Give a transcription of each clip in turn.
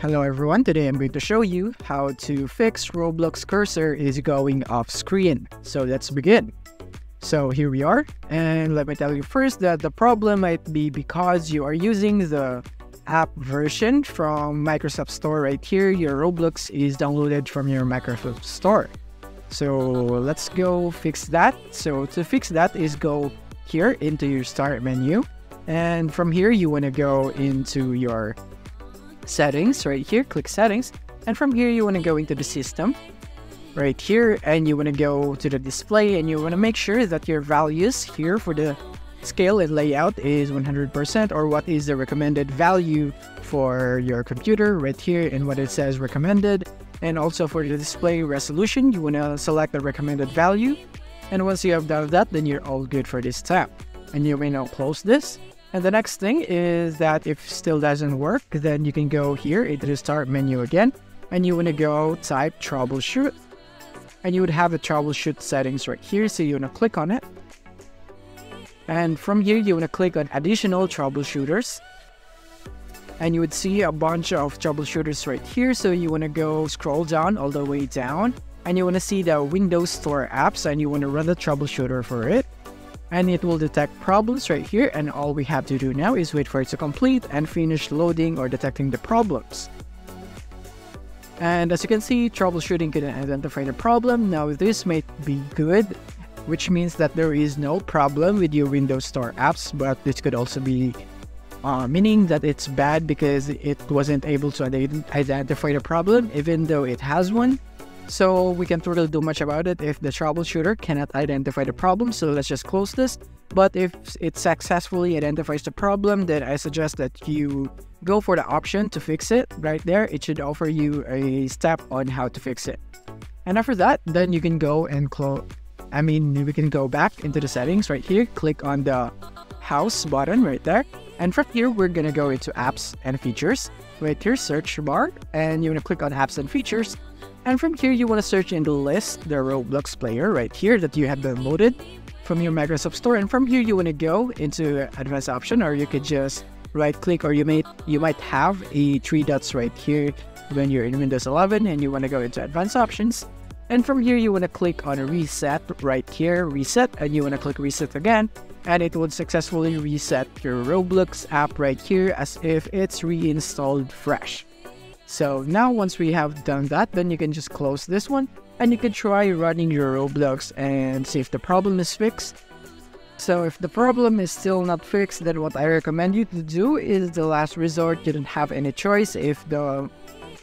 Hello everyone, today I'm going to show you how to fix Roblox cursor is going off screen. So let's begin. So here we are, and let me tell you first that the problem might be because you are using the app version from Microsoft Store right here. Your Roblox is downloaded from your Microsoft Store. So let's go fix that. So to fix that is go here into your start menu, and from here you want to go into your settings right here, click settings, and from here you want to go into the system right here, and you want to go to the display, and you want to make sure that your values here for the scale and layout is 100%, or what is the recommended value for your computer right here, and what it says recommended. And also for the display resolution, you want to select the recommended value, and once you have done that, then you're all good for this tab, and you may now close this. And the next thing is that if still doesn't work, then you can go here into the start menu again, and you want to go type troubleshoot, and you would have the troubleshoot settings right here. So you want to click on it, and from here you want to click on additional troubleshooters, and you would see a bunch of troubleshooters right here. So you want to go scroll down all the way down, and you want to see the Windows Store apps, and you want to run the troubleshooter for it. And it will detect problems right here, and all we have to do now is wait for it to complete and finish loading or detecting the problems. And as you can see, troubleshooting couldn't identify the problem. Now this might be good, which means that there is no problem with your Windows Store apps, but this could also be meaning that it's bad because it wasn't able to identify the problem even though it has one. So we can't really do much about it if the troubleshooter cannot identify the problem. So let's just close this. But if it successfully identifies the problem, then I suggest that you go for the option to fix it right there. It should offer you a step on how to fix it. And after that, then you can go and we can go back into the settings right here. Click on the house button right there. And from here, we're going to go into apps and features. Right here, search bar. And you're going to click on apps and features. And from here, you want to search in the list, the Roblox player right here that you have downloaded from your Microsoft Store. And from here, you want to go into advanced option, or you could just right click, or you might have a three dots right here when you're in Windows 11, and you want to go into advanced options. And from here, you want to click on reset right here, reset, and you want to click reset again. And it will successfully reset your Roblox app right here as if it's reinstalled fresh. So now once we have done that, then you can just close this one, and you can try running your Roblox and see if the problem is fixed. So if the problem is still not fixed, then what I recommend you to do is the last resort. You don't have any choice. If the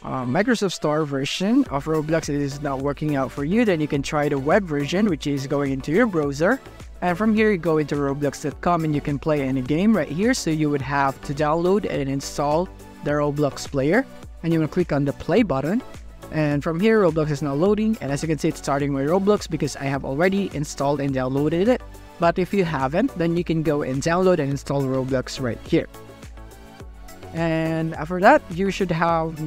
Microsoft Store version of Roblox is not working out for you, then you can try the web version, which is going into your browser. And from here, you go into roblox.com, and you can play any game right here. So you would have to download and install the Roblox player. And you want to click on the play button, and from here Roblox is now loading, and as you can see, it's starting my Roblox because I have already installed and downloaded it. But if you haven't, then you can go and download and install Roblox right here, and after that you should have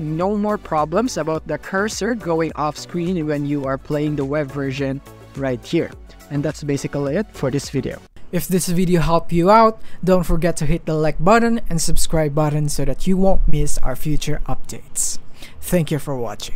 no more problems about the cursor going off screen when you are playing the web version right here. And that's basically it for this video. If this video helped you out, don't forget to hit the like button and subscribe button so that you won't miss our future updates. Thank you for watching.